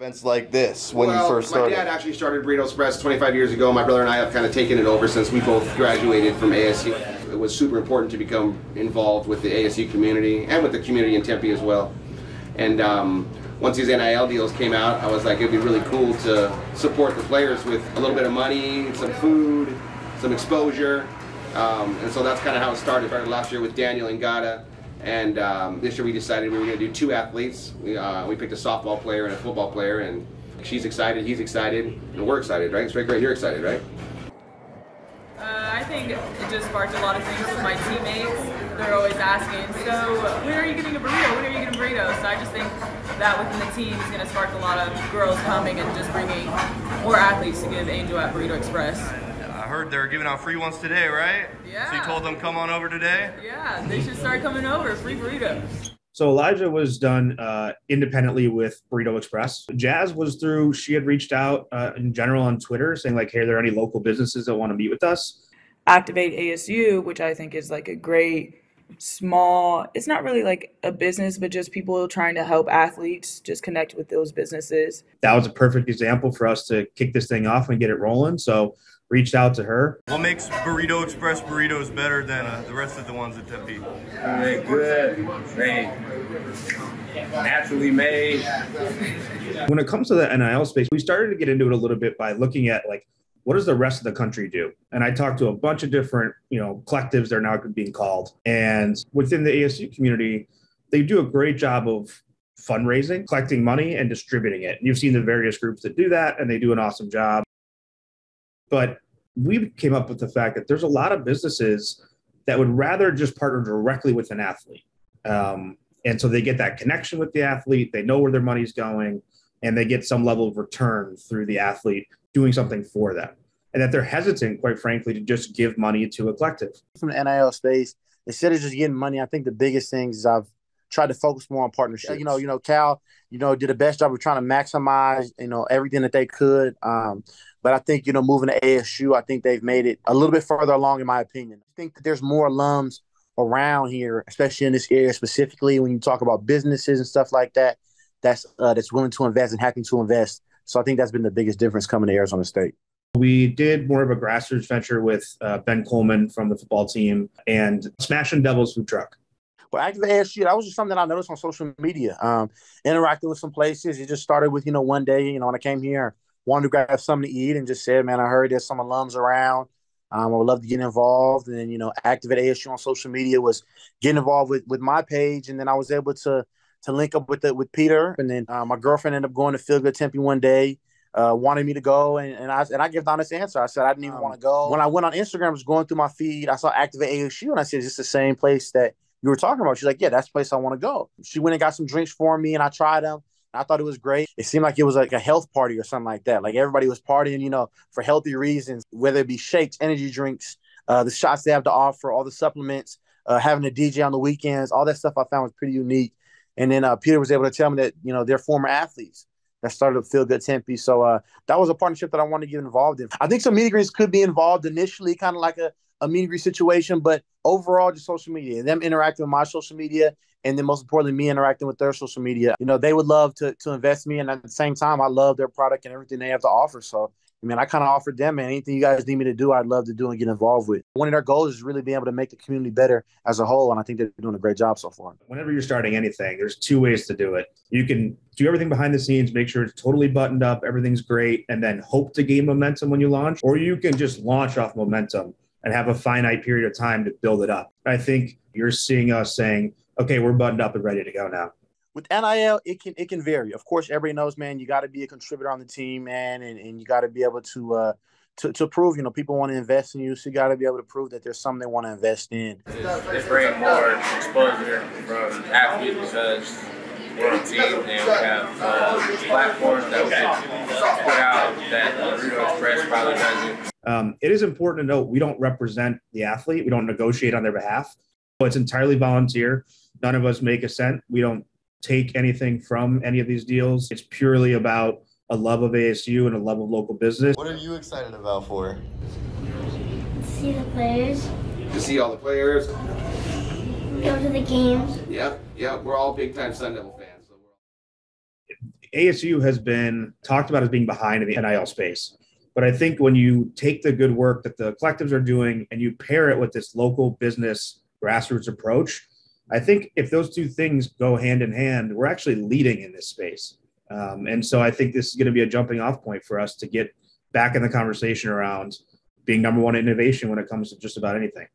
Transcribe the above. Events like this when you first started. My dad actually started Burrito Express 25 years ago. My brother and I have kind of taken it over since we both graduated from ASU. It was super important to become involved with the ASU community and with the community in Tempe as well. And once these NIL deals came out, I was like, it'd be really cool to support the players with a little bit of money, some food, some exposure. And so that's kind of how it started. It started last year with Daniel Ngata. And this year we decided we were going to do two athletes. We picked a softball player and a football player, and she's excited, he's excited, and we're excited, right? It's right, great. You're excited, right? I think it just sparked a lot of things with my teammates. They're always asking, so when are you getting a burrito? When are you getting a burrito? So I just think that within the team is going to spark a lot of girls coming and just bringing more athletes to give Angel at Burrito Express. I heard they're giving out free ones today, right? Yeah. So you told them come on over today? Yeah, they should start coming over, free burritos. So Elijah was done independently with Burrito Express. Jazz was through, she had reached out in general on Twitter saying like, hey, are there any local businesses that want to meet with us? Activate ASU, which I think is like a great small, it's not really like a business, but just people trying to help athletes just connect with those businesses. That was a perfect example for us to kick this thing off and get it rolling. So reached out to her. What makes Burrito Express burritos better than the rest of the ones at Tempe? They're good. They're naturally made. When it comes to the NIL space, we started to get into it a little bit by looking at like, what does the rest of the country do? And I talked to a bunch of different, collectives they're now being called. And within the ASU community, they do a great job of fundraising, collecting money and distributing it. You've seen the various groups that do that, and they do an awesome job. But we came up with the fact that there's a lot of businesses that would rather just partner directly with an athlete. And so they get that connection with the athlete, they know where their money's going, and they get some level of return through the athlete doing something for them. And that they're hesitant, quite frankly, to just give money to a collective. From the NIL space, instead of just getting money, I think the biggest thing is I've tried to focus more on partnerships. Cal, did the best job of trying to maximize, everything that they could. But I think, moving to ASU, I think they've made it a little bit further along, in my opinion. I think that there's more alums around here, especially in this area, specifically when you talk about businesses and stuff like that, that's willing to invest and happy to invest. So I think that's been the biggest difference coming to Arizona State. We did more of a grassroots venture with Ben Coleman from the football team and Smashin' Devil Food Truck. Well, Activate ASU, that was just something I noticed on social media. Interacting with some places, it just started with, one day, when I came here, wanted to grab something to eat and just said, man, I heard there's some alums around. I would love to get involved. And then, Activate ASU on social media was getting involved with my page. And then I was able to link up with Peter. And then my girlfriend ended up going to Feel Good Tempe one day, wanted me to go. And I gave the honest answer. I said, I didn't even want to go. When I went on Instagram, I was going through my feed. I saw Activate ASU and I said, is this the same place that you were talking about? She's like, yeah, that's the place I want to go. She went and got some drinks for me and I tried them. I thought it was great. It seemed like it was like a health party or something like that. Like everybody was partying, for healthy reasons, whether it be shakes, energy drinks, the shots they have to offer, all the supplements, having a DJ on the weekends, all that stuff I found was pretty unique. And then Peter was able to tell me that, they're former athletes that started Feel Good Tempe. So that was a partnership that I wanted to get involved in. I think some meet and greets could be involved initially, kind of like a meet and greet situation, but overall just social media, them interacting with my social media, and then most importantly, me interacting with their social media. They would love to invest in me, and at the same time, I love their product and everything they have to offer. So, I kind of offered them, anything you guys need me to do, I'd love to do and get involved with. One of their goals is really being able to make the community better as a whole, and I think they're doing a great job so far. Whenever you're starting anything, there's two ways to do it. You can do everything behind the scenes, make sure it's totally buttoned up, everything's great, and then hope to gain momentum when you launch, or you can just launch off momentum and have a finite period of time to build it up. I think you're seeing us saying, okay, we're buttoned up and ready to go now. With NIL, it can vary. Of course, everybody knows, man, you got to be a contributor on the team, man, and you got to be able to prove, people want to invest in you, so you got to be able to prove that there's something they want to invest in. It's bringing more exposure from athletes because we're a team and we have platforms that we can put out that Burrito Express probably doesn't. It is important to note we don't represent the athlete. We don't negotiate on their behalf. So it's entirely volunteer. None of us make a cent. We don't take anything from any of these deals. It's purely about a love of ASU and a love of local business. What are you excited about for? To see the players. To see all the players. Go to the games. Yeah, we're all big-time Sun Devil fans. ASU has been talked about as being behind in the NIL space. But I think when you take the good work that the collectives are doing and you pair it with this local business grassroots approach, I think if those two things go hand in hand, we're actually leading in this space. And so I think this is going to be a jumping off point for us to get back in the conversation around being number one in innovation when it comes to just about anything.